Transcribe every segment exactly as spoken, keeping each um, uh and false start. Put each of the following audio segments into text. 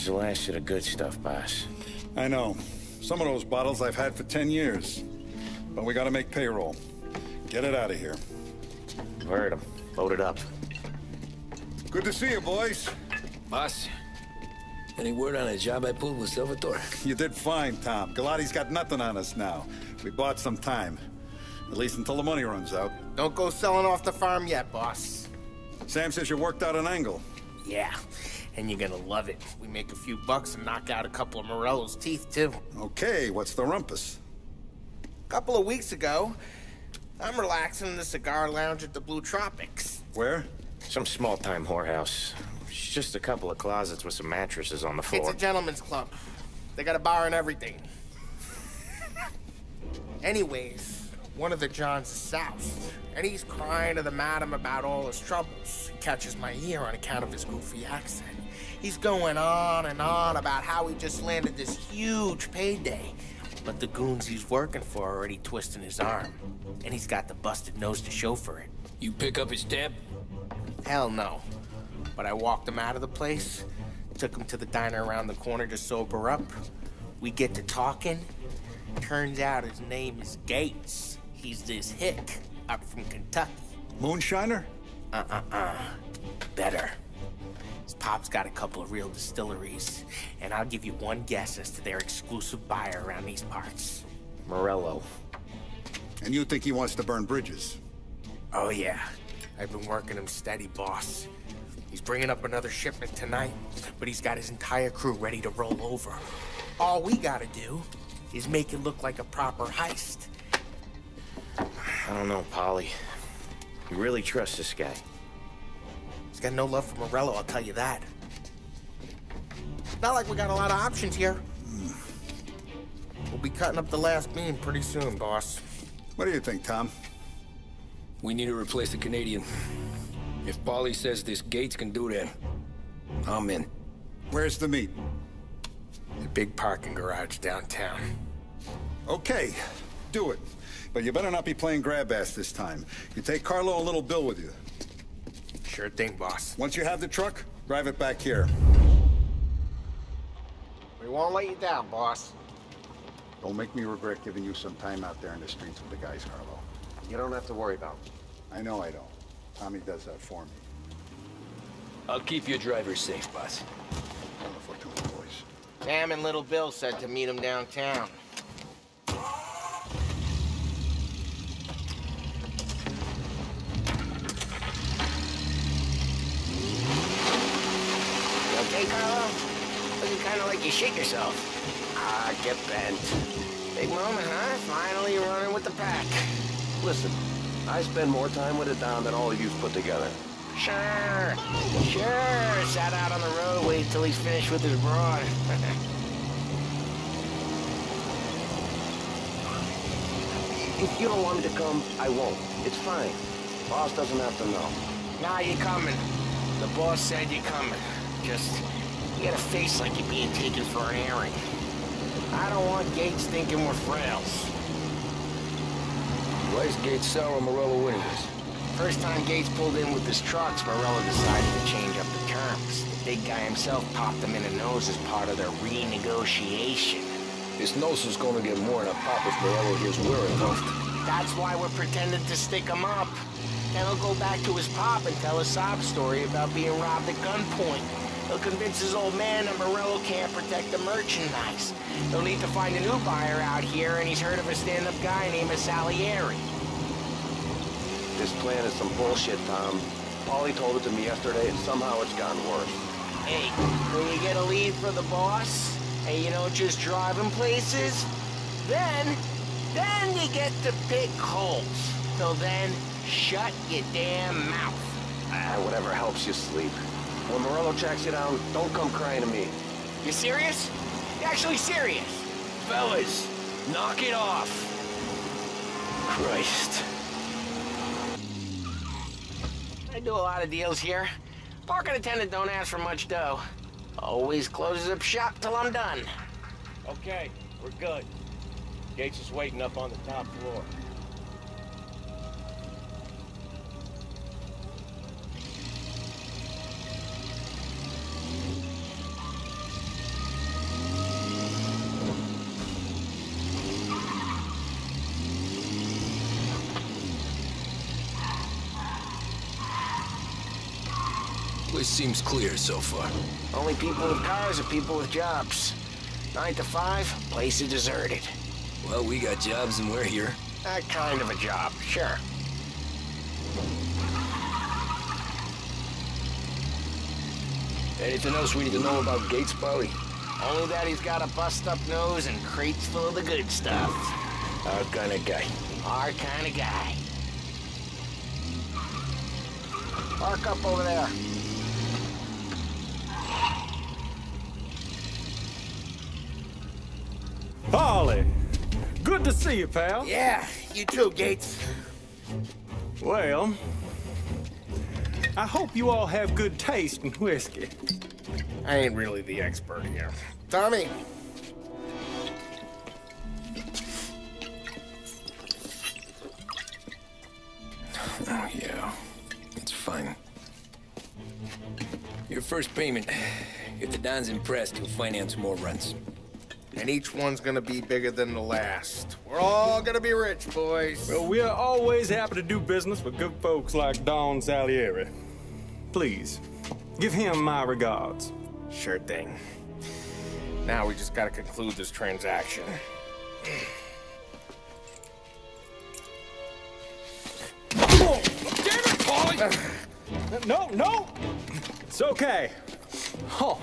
is the last of the good stuff, boss. I know. Some of those bottles I've had for ten years. But we gotta make payroll. Get it out of here. Heard him. Load it up. Good to see you, boys. Boss, any word on a job I pulled with Salvatore? You did fine, Tom. Galati's got nothing on us now. We bought some time. At least until the money runs out. Don't go selling off the farm yet, boss. Sam says you worked out an angle. Yeah, and you're gonna love it. We make a few bucks and knock out a couple of Morello's teeth, too. Okay, what's the rumpus? A couple of weeks ago, I'm relaxing in the cigar lounge at the Blue Tropics. Where? Some small-time whorehouse. It's just a couple of closets with some mattresses on the floor. It's a gentleman's club. They got a bar and everything. Anyways... one of the Johns is soused, and he's crying to the madam about all his troubles. He catches my ear on account of his goofy accent. He's going on and on about how he just landed this huge payday. But the goons he's working for are already twisting his arm, and he's got the busted nose to show for it. You pick up his tab? Hell no. But I walked him out of the place, took him to the diner around the corner to sober up. We get to talking. Turns out his name is Gates. He's this hick up from Kentucky. Moonshiner? Uh-uh-uh. Better. His pop's got a couple of real distilleries, and I'll give you one guess as to their exclusive buyer around these parts. Morello. And you think he wants to burn bridges? Oh, yeah. I've been working him steady, boss. He's bringing up another shipment tonight, but he's got his entire crew ready to roll over. All we gotta do is make it look like a proper heist. I don't know, Paulie. You really trust this guy? He's got no love for Morello, I'll tell you that. Not like we got a lot of options here. We'll be cutting up the last beam pretty soon, boss. What do you think, Tom? We need to replace the Canadian. If Paulie says this Gates can do that, I'm in. Where's the meat? The big parking garage downtown. Okay, do it. But you better not be playing grab-ass this time. You take Carlo and Little Bill with you. Sure thing, boss. Once you have the truck, drive it back here. We won't let you down, boss. Don't make me regret giving you some time out there in the streets with the guys, Carlo. You don't have to worry about me. I know I don't. Tommy does that for me. I'll keep your driver safe, boss. Wonderful two boys. Sam and Little Bill said to meet him downtown. Hey, Carlo, looking kind of like you shit yourself. Ah, get bent. Big moment, huh? Finally running with the pack. Listen, I spend more time with it down than all of you've put together. Sure, sure. Sat out on the road, wait till he's finished with his broad. If you don't want me to come, I won't. It's fine. Boss doesn't have to know. Nah, you're coming. The boss said you're coming. Just, you got a face like you're being taken for an airing. I don't want Gates thinking we're frails. Why is Gates selling Morello windows? First time Gates pulled in with his trucks, Morello decided to change up the terms. The big guy himself popped them in the nose as part of their renegotiation. His nose is going to get more than a pop if Morello hears we're involved. That's why we're pretending to stick him up. Then he'll go back to his pop and tell a sob story about being robbed at gunpoint. He'll convince his old man that Morello can't protect the merchandise. They'll need to find a new buyer out here, and he's heard of a stand-up guy named Salieri. This plan is some bullshit, Tom. Paulie told it to me yesterday, and somehow it's gotten worse. Hey, when you get a lead for the boss, and you don't just drive him places, then, then you get to pick holes. Till then, shut your damn mouth. Ah, whatever helps you sleep. When Morello tracks you down, don't come crying to me. You serious? You actually serious? Fellas, knock it off. Christ. I do a lot of deals here. Parking attendant don't ask for much dough. Always closes up shop till I'm done. Okay, we're good. Gates is waiting up on the top floor. Place seems clear so far. Only people with cars are people with jobs. Nine to five, place is deserted. Well, we got jobs and we're here. That kind of a job, sure. Anything else we need to know about Gates, Paulie? Only that he's got a bust-up nose and crates full of the good stuff. Our kind of guy. Our kind of guy. Park up over there. Paulie, good to see you, pal. Yeah, you too, Gates. Well, I hope you all have good taste in whiskey. I ain't really the expert here. Tommy. Oh, yeah. It's fine. Your first payment. If the Don's impressed, he'll finance more runs. And each one's gonna be bigger than the last. We're all gonna be rich, boys. Well, we're always happy to do business with good folks like Don Salieri. Please, give him my regards. Sure thing. Now we just gotta conclude this transaction. Oh, damn it, Paulie! No, no! It's okay. Huh.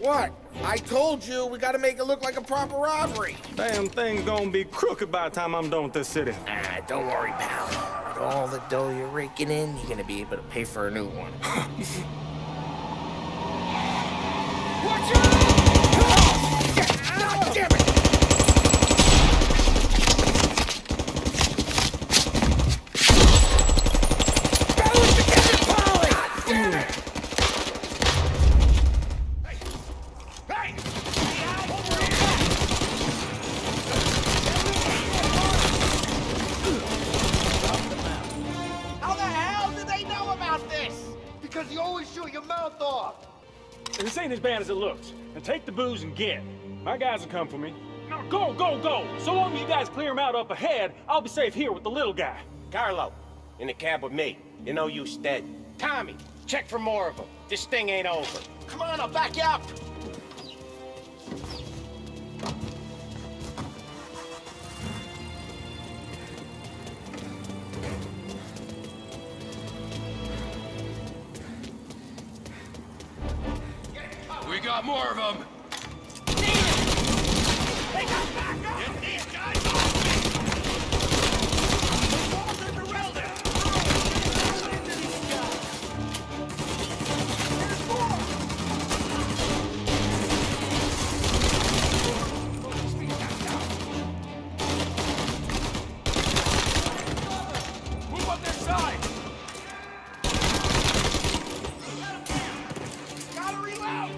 What? I told you we gotta make it look like a proper robbery. Damn thing's gonna be crooked by the time I'm done with this city. Ah, don't worry, pal. With all the dough you're raking in, you're gonna be able to pay for a new one. Watch out! Oh, damn it! Balance together, Paulie! God damn it! You always shoot your mouth off. This ain't as bad as it looks. Now take the booze and get. My guys will come for me. Now go, go, go. So long as you guys clear him out up ahead, I'll be safe here with the little guy. Carlo, in the cab with me. You know you stead. Tommy, check for more of them. This thing ain't over. Come on, I'll back you up. We got more of them. Damn it! They got back up! Get these guys off me! They derailed it! There's more! Move on their side! Gotta reload!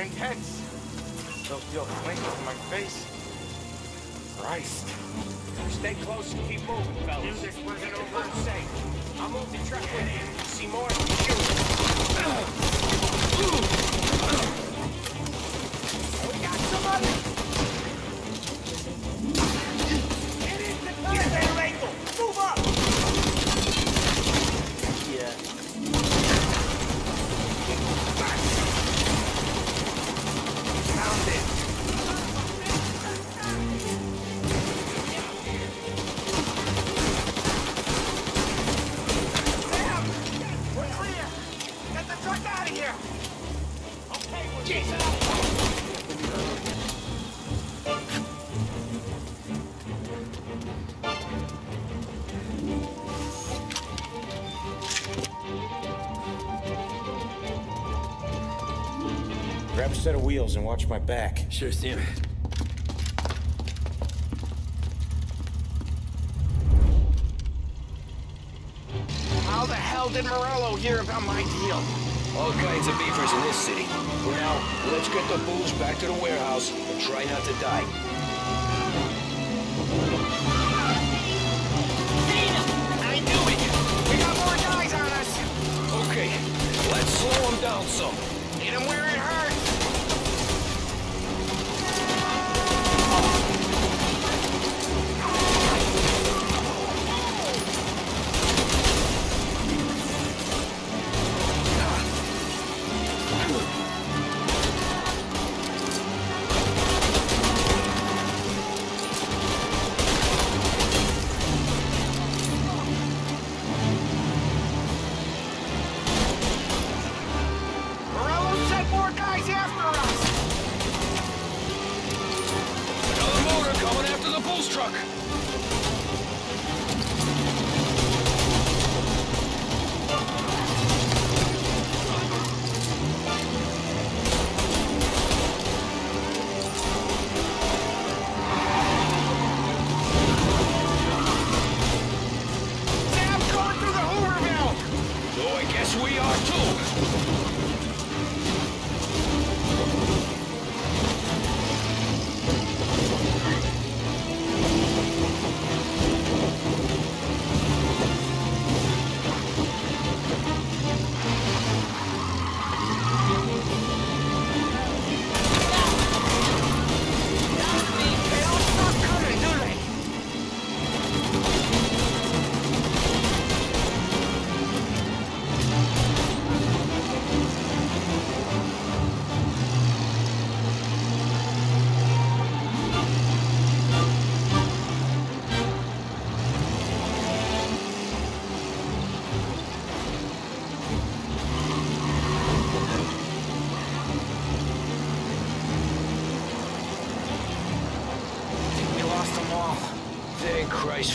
Intense. Those steel flings in my face. Christ. Stay close and keep moving, fellas. Do this, we're gonna over and safe. I'll move the truck with you. If you see more, you shoot. We got some others. Get in the car. Get there, Rachel. Move up. Yeah. Get back. Grab a set of wheels and watch my back. Sure, Sam. How the hell did Morello hear about my deal? All kinds of beefers in this city. For now, let's get the booze back to the warehouse and try not to die. I knew it! We got more guys on us! Okay, let's slow them down some. Hit them where it hurts!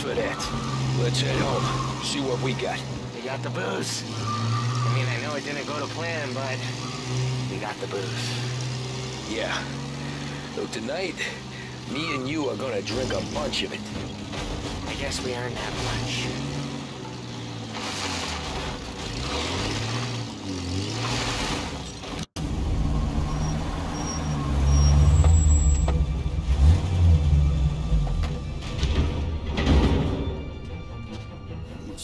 For that. Let's head home, see what we got. We got the booze. I mean, I know it didn't go to plan, but we got the booze. Yeah. So tonight, me and you are gonna drink a bunch of it. I guess we earned that much.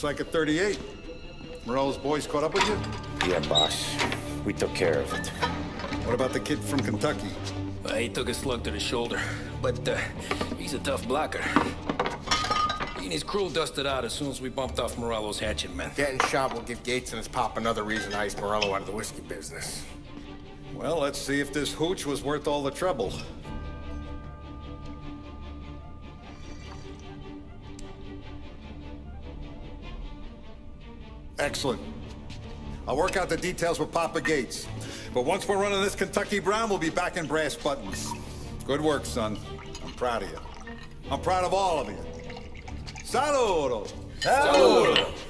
Looks like a thirty-eight. Morello's boys caught up with you? Yeah, boss. We took care of it. What about the kid from Kentucky? Uh, he took a slug to the shoulder, but uh, he's a tough blocker. He and his crew dusted out as soon as we bumped off Morello's hatchet, man. Getting shot will give Gates and his pop another reason to ice Morello out of the whiskey business. Well, let's see if this hooch was worth all the trouble. Excellent. I'll work out the details with Papa Gates. But once we're running this Kentucky Brown, we'll be back in brass buttons. Good work, son. I'm proud of you. I'm proud of all of you. Saludo! Saludo!